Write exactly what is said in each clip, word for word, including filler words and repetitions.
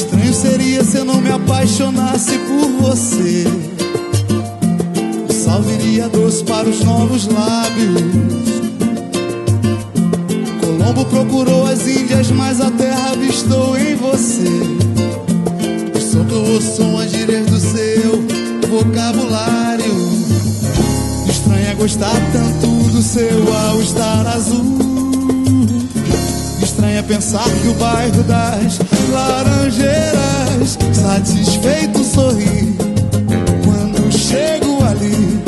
Estranho seria se eu não me apaixonasse por você. O sal viria doce para os novos lábios. Colombo procurou as Índias, mas a terra avistou em você. O som que eu ouço são as gírias do seu vocabulário. Estranho é gostar tanto do seu All Star azul. Estranho é pensar que o bairro das Laranjeiras satisfeito sorri quando chego ali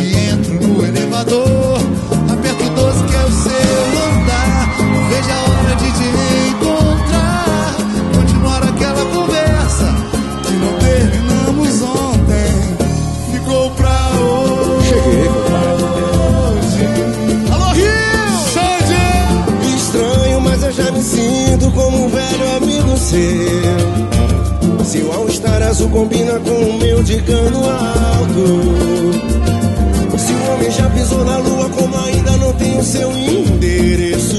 e entro no elevador. Aperto doze que é o seu andar. Veja a hora de te encontrar, continuar aquela conversa que não terminamos ontem. Ficou pra hoje. Cheguei, compadre. Alô, Rio! Estranho, mas eu já me sinto como um velho amigo seu. Seu All Star azul combina com o meu de cano alto. Se o homem já pisou na lua, como ainda não tem o seu endereço.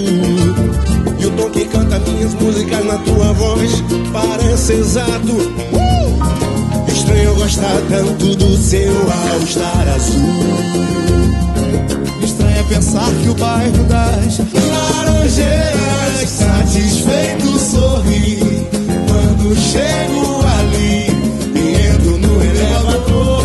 E o tom que canta minhas músicas na tua voz parece exato. uh! Estranho gostar tanto do seu All Star azul. Estranho é pensar que o bairro das Laranjeiras satisfeito sorri quando chego ali e entro no elevador.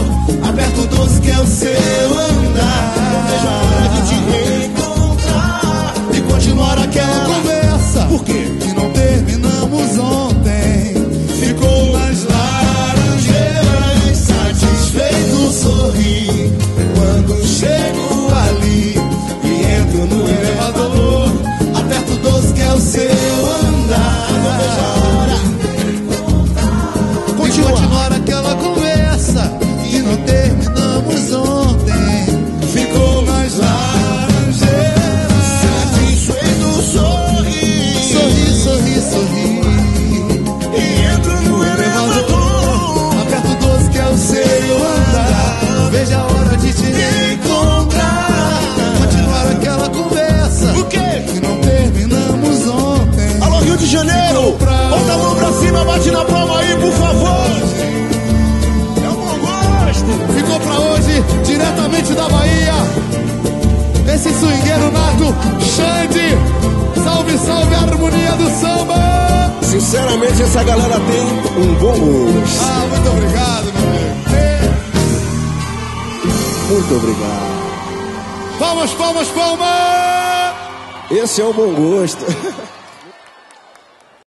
Aperto o doce que é o seu andar. Vejo a hora de te encontrar e continuar aquela conversa. Por quê? Que não terminamos ontem. Ficou nas Laranjeiras satisfeito sorri quando chego ali e entro no elevador. Aperto o doce que é o seu andar. Não vejo a hora. Pode continuar aquela conversa que não terminamos ontem. Ficou nas Laranjeiras satisfeito sorri. Sorri, sorri e entro no elevador. Aperto o doce que é o seu andar. Veja a hora de te encontrar. Continuar aquela conversa. O quê? Que não terminamos ontem. Alô, Rio de Janeiro! Bota a mão pra cima, bate na palma aí, por favor. É o Bom Gosto. Ficou pra hoje, diretamente da Bahia. Esse swingueiro nato, Xande. Salve, salve a harmonia do samba! Sinceramente, essa galera tem um bom gosto. Ah, muito obrigado, meu amigo. Muito obrigado. Palmas, palmas, palmas! Esse é o Bom Gosto.